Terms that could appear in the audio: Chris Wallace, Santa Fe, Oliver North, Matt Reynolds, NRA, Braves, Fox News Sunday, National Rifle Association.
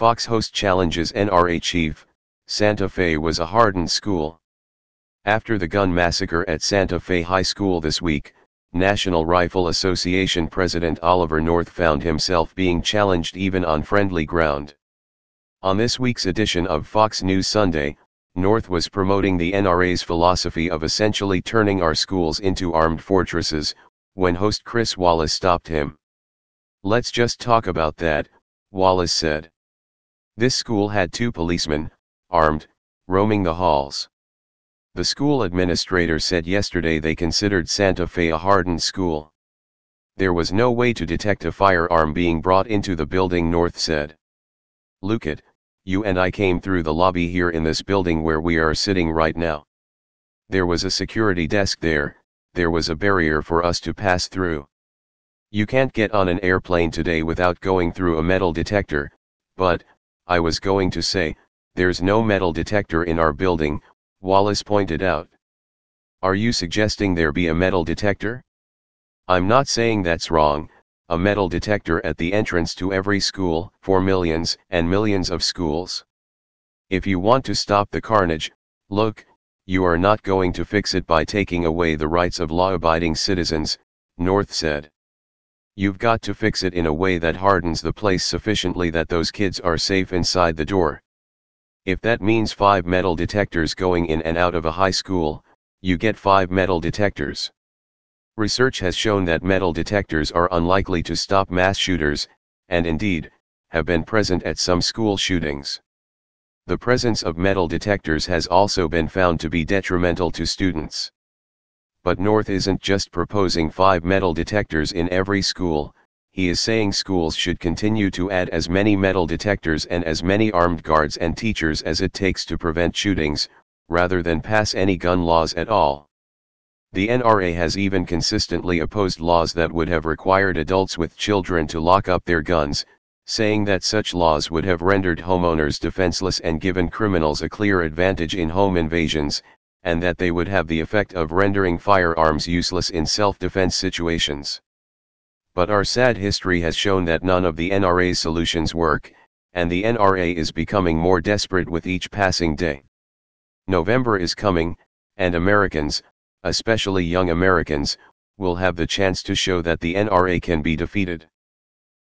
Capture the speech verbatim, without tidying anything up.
Fox host challenges N R A chief. Santa Fe was a hardened school. After the gun massacre at Santa Fe High School this week, National Rifle Association President Oliver North found himself being challenged even on friendly ground. On this week's edition of Fox News Sunday, North was promoting the N R A's philosophy of essentially turning our schools into armed fortresses, when host Chris Wallace stopped him. "Let's just talk about that," Wallace said. "This school had two policemen, armed, roaming the halls." The school administrator said yesterday they considered Santa Fe a hardened school. "There was no way to detect a firearm being brought into the building," North said. "Look at, you and I came through the lobby here in this building where we are sitting right now. There was a security desk there, there was a barrier for us to pass through. You can't get on an airplane today without going through a metal detector, but, I was going to say, there's no metal detector in our building," Wallace pointed out. "Are you suggesting there be a metal detector? I'm not saying that's wrong, a metal detector at the entrance to every school, for millions and millions of schools. If you want to stop the carnage, look, you are not going to fix it by taking away the rights of law-abiding citizens," North said. "You've got to fix it in a way that hardens the place sufficiently that those kids are safe inside the door. If that means five metal detectors going in and out of a high school, you get five metal detectors." Research has shown that metal detectors are unlikely to stop mass shooters, and indeed, have been present at some school shootings. The presence of metal detectors has also been found to be detrimental to students. But North isn't just proposing five metal detectors in every school, he is saying schools should continue to add as many metal detectors and as many armed guards and teachers as it takes to prevent shootings, rather than pass any gun laws at all. The N R A has even consistently opposed laws that would have required adults with children to lock up their guns, saying that such laws would have rendered homeowners defenseless and given criminals a clear advantage in home invasions, and that they would have the effect of rendering firearms useless in self-defense situations. But our sad history has shown that none of the N R A's solutions work, and the N R A is becoming more desperate with each passing day. November is coming, and Americans, especially young Americans, will have the chance to show that the N R A can be defeated.